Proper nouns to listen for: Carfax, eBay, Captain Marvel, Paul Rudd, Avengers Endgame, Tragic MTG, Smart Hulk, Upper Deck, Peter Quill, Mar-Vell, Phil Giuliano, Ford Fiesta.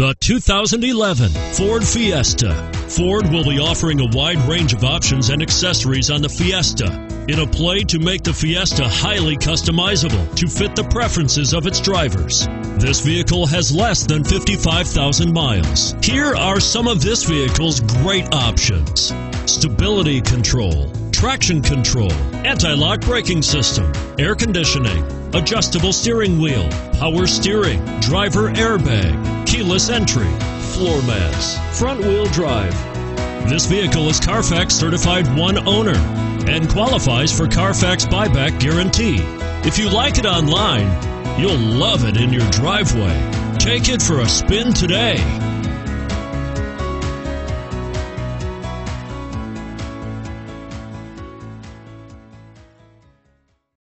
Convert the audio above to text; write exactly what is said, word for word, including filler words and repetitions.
The two thousand eleven Ford Fiesta. Ford will be offering a wide range of options and accessories on the Fiesta in a play to make the Fiesta highly customizable to fit the preferences of its drivers. This vehicle has less than fifty-five thousand miles. Here are some of this vehicle's great options: stability control, traction control, anti-lock braking system, air conditioning, adjustable steering wheel, power steering, driver airbag, keyless entry, floor mats, front wheel drive. This vehicle is Carfax certified one owner and qualifies for Carfax buyback guarantee. If you like it online, you'll love it in your driveway. Take it for a spin today.